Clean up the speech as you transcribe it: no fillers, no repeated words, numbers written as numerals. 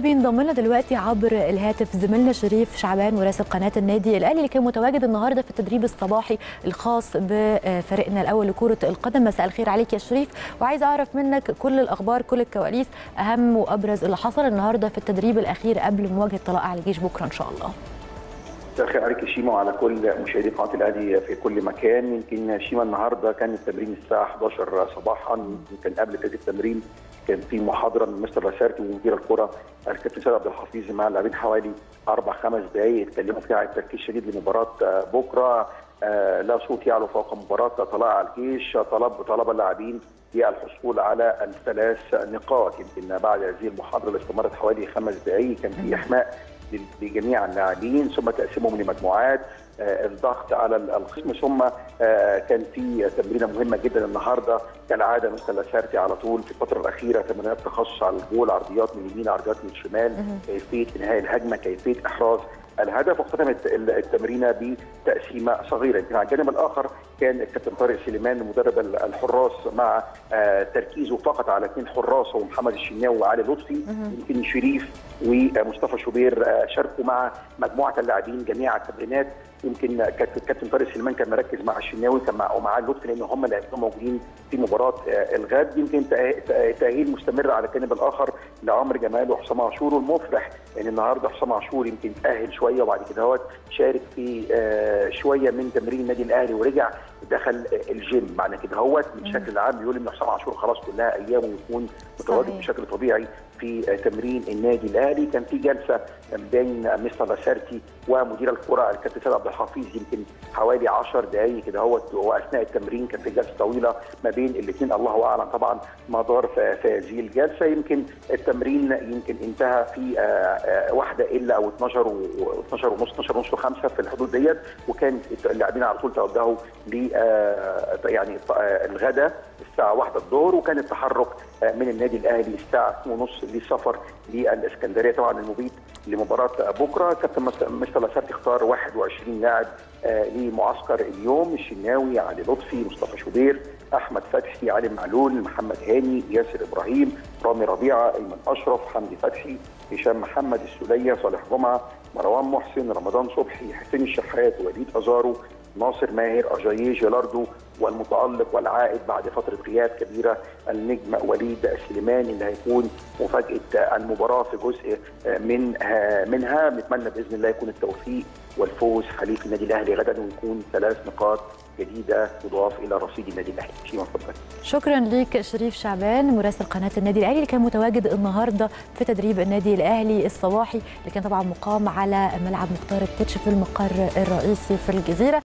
وبينضم لنا دلوقتي عبر الهاتف زميلنا شريف شعبان مراسل قناه النادي الاهلي اللي كان متواجد النهارده في التدريب الصباحي الخاص بفريقنا الاول لكره القدم. مساء الخير عليك يا شريف، وعايز اعرف منك كل الاخبار كل الكواليس اهم وابرز اللي حصل النهارده في التدريب الاخير قبل مواجهه طلائع الجيش بكره ان شاء الله. مساء الخير عليك شيما وعلى كل مشاهدي قناه الاهلي في كل مكان. يمكن شيما النهارده كان التمرين الساعه 11 صباحا، يمكن قبل بدايه التمرين كان في محاضره من مستر لاسارتي ومدير الكره الكابتن سيد عبد الحفيظ مع اللاعبين حوالي 4-5 دقائق اتكلموا فيها عن التركيز الشديد لمباراه بكره. لا صوت يعلو فوق مباراه طلائع الجيش. طلب اللاعبين للحصول على ال3 نقاط. يمكن بعد هذه المحاضره اللي استمرت حوالي 5 دقائق كان في احماء لجميع اللاعبين، ثم تقسيمهم لمجموعات، الضغط على الخصم، ثم كان في تمرينه مهمه جدا النهارده كالعاده مستر لاسارتي على طول في الفتره الاخيره تمرينات تخصص على الجول، عرضيات من اليمين عرضيات من الشمال، كيفيه انهاء الهجمه، كيفيه احراز الهدف، واختتمت التمرينه بتقسيمه صغيره. يمكن على الجانب الاخر كان الكابتن طارق سليمان مدرب الحراس مع تركيزه فقط على 2 حراس ومحمد الشناوي وعلي لطفي. يمكن شريف ومصطفى شوبير شاركوا مع مجموعه اللاعبين جميع التمرينات. يمكن الكابتن طارق سليمان كان مركز مع الشناوي ومع لطفي لان هم لاعبين موجودين في مباراه الغد. يمكن تاهيل مستمر على الجانب الاخر لعمر جمال وحسام عاشور، والمفرح ان يعني النهارده حسام عاشور يمكن تاهل شويه وبعد كده هو شارك في شويه من تمرين النادي الاهلي ورجع دخل الجيم، معنى كده هو بشكل عام يقول ان حسام عاشور خلاص كلها ايام ويكون متواجد بشكل طبيعي في تمرين النادي الاهلي. كان في جلسه بين مستر لاسارتي ومدير الكره الكابتن سيد عبد الحفيظ يمكن حوالي 10 دقائق كده واثناء التمرين كان في جلسه طويله ما بين الاثنين، الله اعلم طبعا ما دار في هذه الجلسه. يمكن التمرين يمكن انتهى في 1 إلا أو 12 ونص في الحدود ديت، وكان اللاعبين على طول توجهوا ل يعني الغداء الساعه 1 الظهر، وكان التحرك من النادي الاهلي الساعه 2:30 للسفر للاسكندريه طبعا المبيت لمباراه بكره. كابتن مستر لاسارتي اختار 21 لاعب لمعسكر اليوم: الشناوي، علي لطفي، مصطفى شوبير، احمد فتحي، علي معلول، محمد هاني، ياسر ابراهيم، رامي ربيعه، ايمن اشرف، حمدي فتحي، هشام محمد، السوليه، صالح جمعه، مروان محسن، رمضان صبحي، حسين الشحات، وليد أزارو، ناصر ماهر، أرجاي جيلاردو، والمتألق والعائد بعد فترة غياب كبيرة النجم وليد سليمان اللي هيكون مفاجأة المباراة في جزء منها. نتمنى بإذن الله يكون التوفيق والفوز حليف النادي الأهلي غدا ويكون 3 نقاط جديدة تضاف إلى رصيد النادي الأهلي. شكرا ليك شريف شعبان مراسل قناة النادي الأهلي اللي كان متواجد النهارده في تدريب النادي الأهلي الصباحي اللي كان طبعا مقام على ملعب مختار التتش في المقر الرئيسي في الجزيرة.